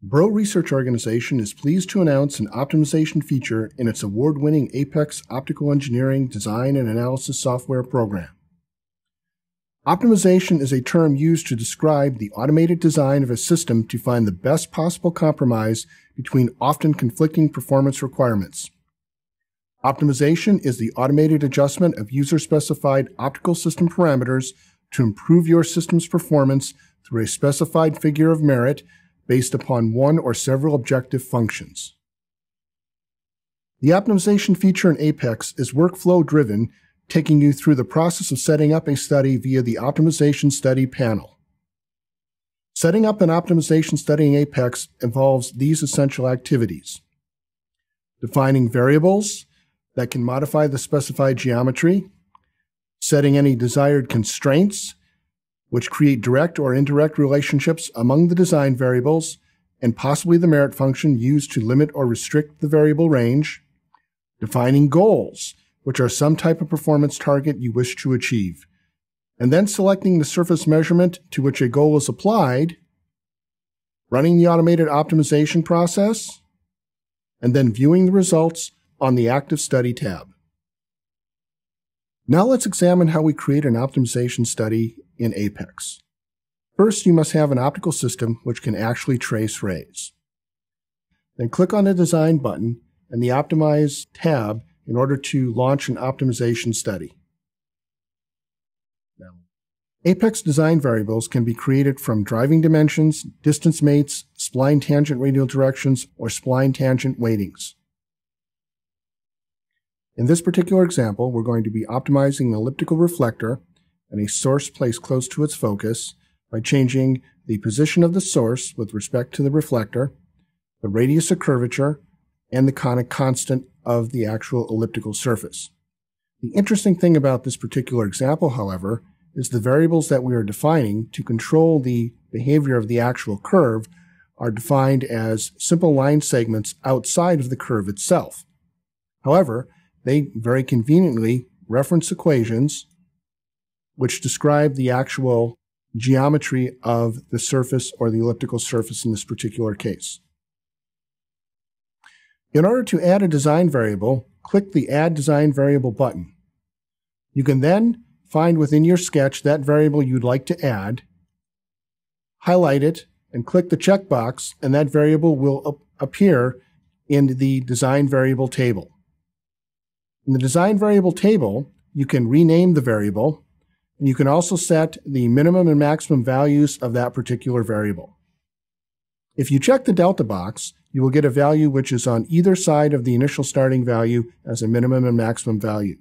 Breault Research Organization is pleased to announce an optimization feature in its award-winning APEX Optical Engineering Design and Analysis Software program. Optimization is a term used to describe the automated design of a system to find the best possible compromise between often conflicting performance requirements. Optimization is the automated adjustment of user-specified optical system parameters to improve your system's performance through a specified figure of merit based upon one or several objective functions. The optimization feature in APEX is workflow-driven, taking you through the process of setting up a study via the Optimization Study panel. Setting up an optimization study in APEX involves these essential activities: defining variables that can modify the specified geometry, setting any desired constraints, which create direct or indirect relationships among the design variables and possibly the merit function used to limit or restrict the variable range, defining goals, which are some type of performance target you wish to achieve, and then selecting the surface measurement to which a goal is applied, running the automated optimization process, and then viewing the results on the Active Study tab. Now let's examine how we create an optimization study in APEX. First, you must have an optical system which can actually trace rays. Then click on the Design button and the Optimize tab in order to launch an optimization study. Now, APEX design variables can be created from driving dimensions, distance mates, spline tangent radial directions, or spline tangent weightings. In this particular example, we're going to be optimizing an elliptical reflector and a source placed close to its focus by changing the position of the source with respect to the reflector, the radius of curvature, and the conic constant of the actual elliptical surface. The interesting thing about this particular example, however, is the variables that we are defining to control the behavior of the actual curve are defined as simple line segments outside of the curve itself. However, they very conveniently reference equations which describe the actual geometry of the surface or the elliptical surface in this particular case. In order to add a design variable, click the Add Design Variable button. You can then find within your sketch that variable you'd like to add, highlight it, and click the checkbox, and that variable will appear in the Design Variable table. In the Design Variable table, you can rename the variable, and you can also set the minimum and maximum values of that particular variable. If you check the delta box, you will get a value which is on either side of the initial starting value as a minimum and maximum value.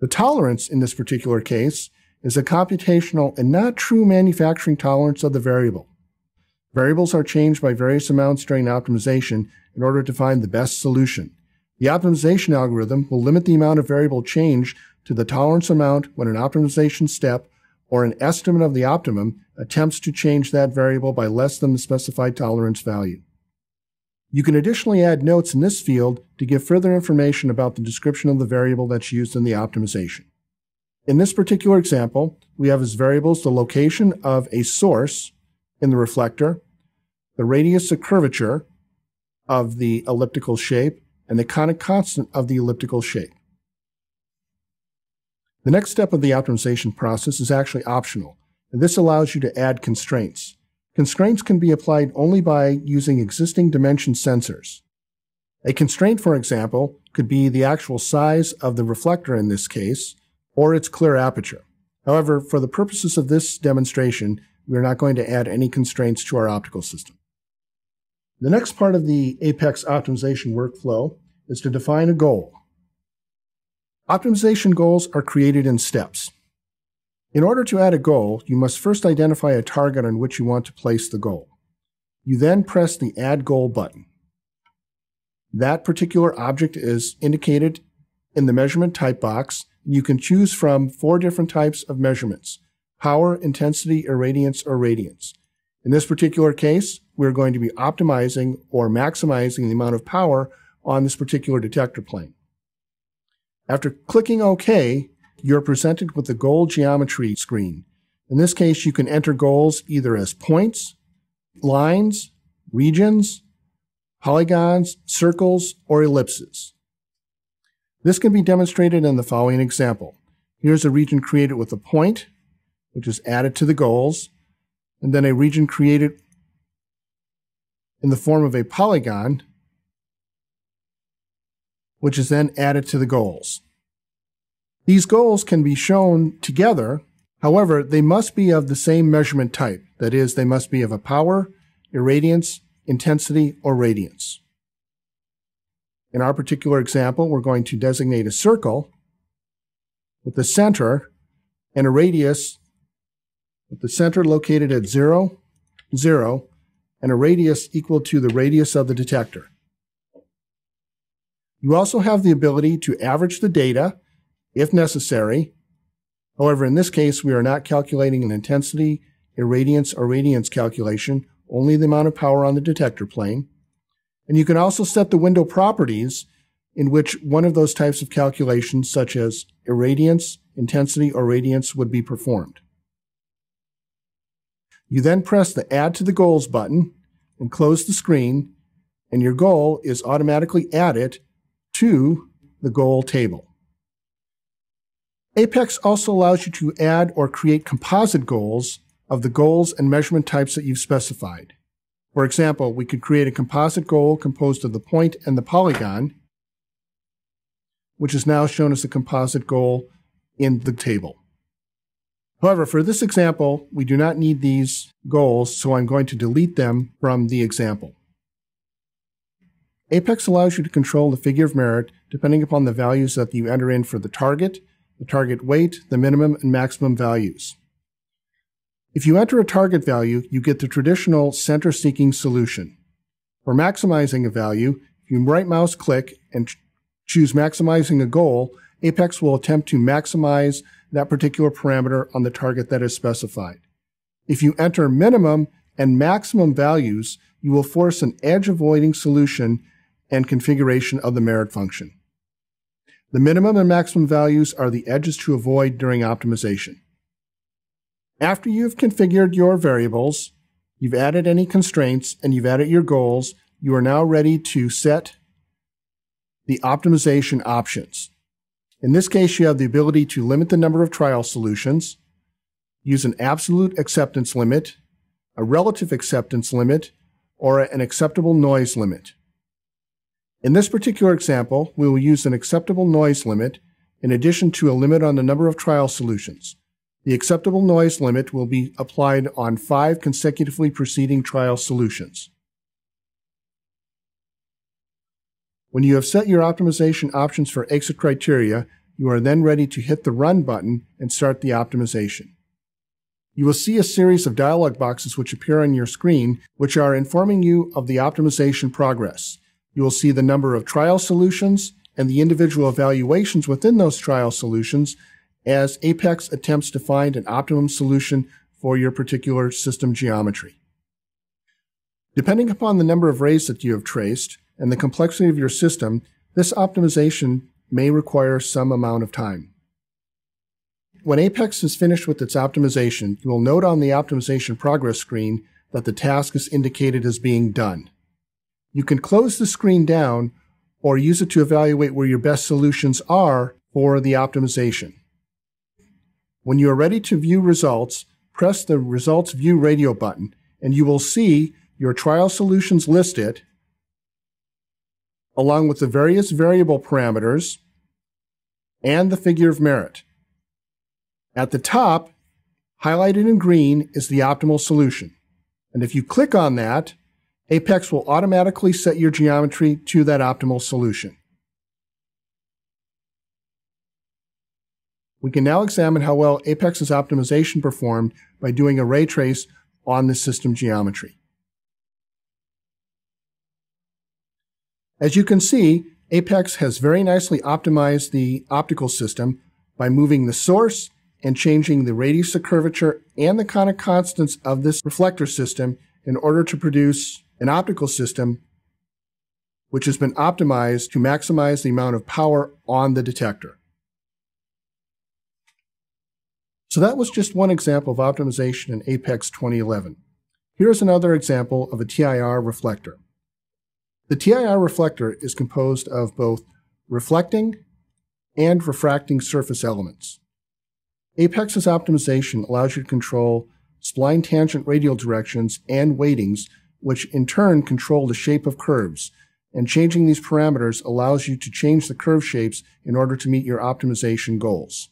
The tolerance in this particular case is a computational and not true manufacturing tolerance of the variable. Variables are changed by various amounts during optimization in order to find the best solution. The optimization algorithm will limit the amount of variable change to the tolerance amount when an optimization step or an estimate of the optimum attempts to change that variable by less than the specified tolerance value. You can additionally add notes in this field to give further information about the description of the variable that's used in the optimization. In this particular example, we have as variables the location of a source in the reflector, the radius of curvature of the elliptical shape, and the conic constant of the elliptical shape. The next step of the optimization process is actually optional, and this allows you to add constraints. Constraints can be applied only by using existing dimension sensors. A constraint, for example, could be the actual size of the reflector in this case, or its clear aperture. However, for the purposes of this demonstration, we are not going to add any constraints to our optical system. The next part of the APEX optimization workflow is to define a goal. Optimization goals are created in steps. In order to add a goal, you must first identify a target on which you want to place the goal. You then press the Add Goal button. That particular object is indicated in the measurement type box. You can choose from 4 different types of measurements: power, intensity, irradiance, or radiance. In this particular case, we're going to be optimizing or maximizing the amount of power on this particular detector plane. After clicking OK, you're presented with the goal geometry screen. In this case, you can enter goals either as points, lines, regions, polygons, circles, or ellipses. This can be demonstrated in the following example. Here's a region created with a point, which is added to the goals, and then a region created in the form of a polygon, which is then added to the goals. These goals can be shown together, however, they must be of the same measurement type. That is, they must be of a power, irradiance, intensity, or radiance. In our particular example, we're going to designate a circle with the center and a radius with the center located at 0, 0, and a radius equal to the radius of the detector. You also have the ability to average the data if necessary. However, in this case, we are not calculating an intensity, irradiance, or radiance calculation, only the amount of power on the detector plane. And you can also set the window properties in which one of those types of calculations, such as irradiance, intensity, or radiance, would be performed. You then press the Add to the Goals button and close the screen, and your goal is automatically added to the goal table. APEX also allows you to add or create composite goals of the goals and measurement types that you've specified. For example, we could create a composite goal composed of the point and the polygon, which is now shown as the composite goal in the table. However, for this example, we do not need these goals, so I'm going to delete them from the example. APEX allows you to control the figure of merit depending upon the values that you enter in for the target weight, the minimum and maximum values. If you enter a target value, you get the traditional center-seeking solution. For maximizing a value, if you right-mouse click and choose Maximizing a Goal, APEX will attempt to maximize that particular parameter on the target that is specified. If you enter minimum and maximum values, you will force an edge-avoiding solution and configuration of the merit function. The minimum and maximum values are the edges to avoid during optimization. After you've configured your variables, you've added any constraints, and you've added your goals, you are now ready to set the optimization options. In this case, you have the ability to limit the number of trial solutions, use an absolute acceptance limit, a relative acceptance limit, or an acceptable noise limit. In this particular example, we will use an acceptable noise limit in addition to a limit on the number of trial solutions. The acceptable noise limit will be applied on 5 consecutively preceding trial solutions. When you have set your optimization options for exit criteria, you are then ready to hit the Run button and start the optimization. You will see a series of dialog boxes which appear on your screen, which are informing you of the optimization progress. You will see the number of trial solutions and the individual evaluations within those trial solutions, as APEX attempts to find an optimum solution for your particular system geometry. Depending upon the number of rays that you have traced and the complexity of your system, this optimization may require some amount of time. When APEX is finished with its optimization, you will note on the optimization progress screen that the task is indicated as being done. You can close the screen down or use it to evaluate where your best solutions are for the optimization. When you are ready to view results, press the Results View radio button, and you will see your trial solutions listed, along with the various variable parameters and the figure of merit. At the top, highlighted in green, is the optimal solution. And if you click on that, APEX will automatically set your geometry to that optimal solution. We can now examine how well APEX's optimization performed by doing a ray trace on the system geometry. As you can see, APEX has very nicely optimized the optical system by moving the source and changing the radius of curvature and the conic constants of this reflector system in order to produce an optical system which has been optimized to maximize the amount of power on the detector. So that was just one example of optimization in APEX 2011. Here's another example of a TIR reflector. The TIR reflector is composed of both reflecting and refracting surface elements. APEX's optimization allows you to control spline tangent radial directions and weightings, which in turn control the shape of curves, and changing these parameters allows you to change the curve shapes in order to meet your optimization goals.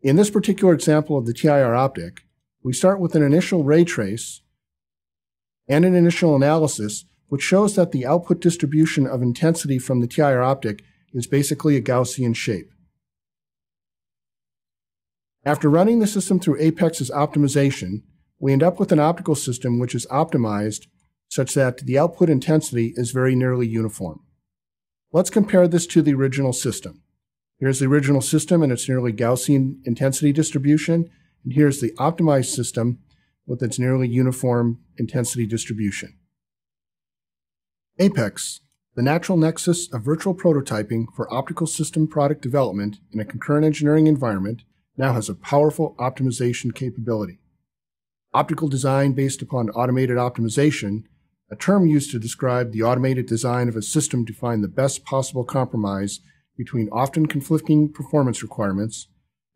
In this particular example of the TIR-optic, we start with an initial ray trace and an initial analysis, which shows that the output distribution of intensity from the TIR-optic is basically a Gaussian shape. After running the system through APEX's optimization, we end up with an optical system which is optimized such that the output intensity is very nearly uniform. Let's compare this to the original system. Here's the original system and its nearly Gaussian intensity distribution, and here's the optimized system with its nearly uniform intensity distribution. APEX, the natural nexus of virtual prototyping for optical system product development in a concurrent engineering environment, now has a powerful optimization capability. Optical design based upon automated optimization, a term used to describe the automated design of a system to find the best possible compromise between often conflicting performance requirements,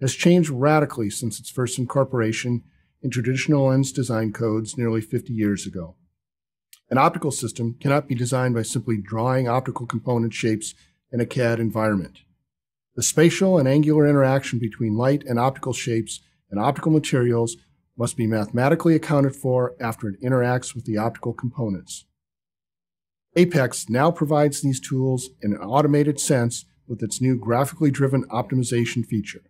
has changed radically since its first incorporation in traditional lens design codes nearly 50 years ago. An optical system cannot be designed by simply drawing optical component shapes in a CAD environment. The spatial and angular interaction between light and optical shapes and optical materials must be mathematically accounted for after it interacts with the optical components. APEX now provides these tools in an automated sense with its new graphically driven optimization feature.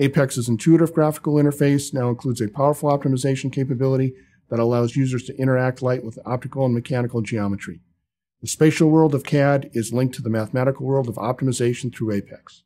APEX's intuitive graphical interface now includes a powerful optimization capability that allows users to interact light with optical and mechanical geometry. The spatial world of CAD is linked to the mathematical world of optimization through APEX.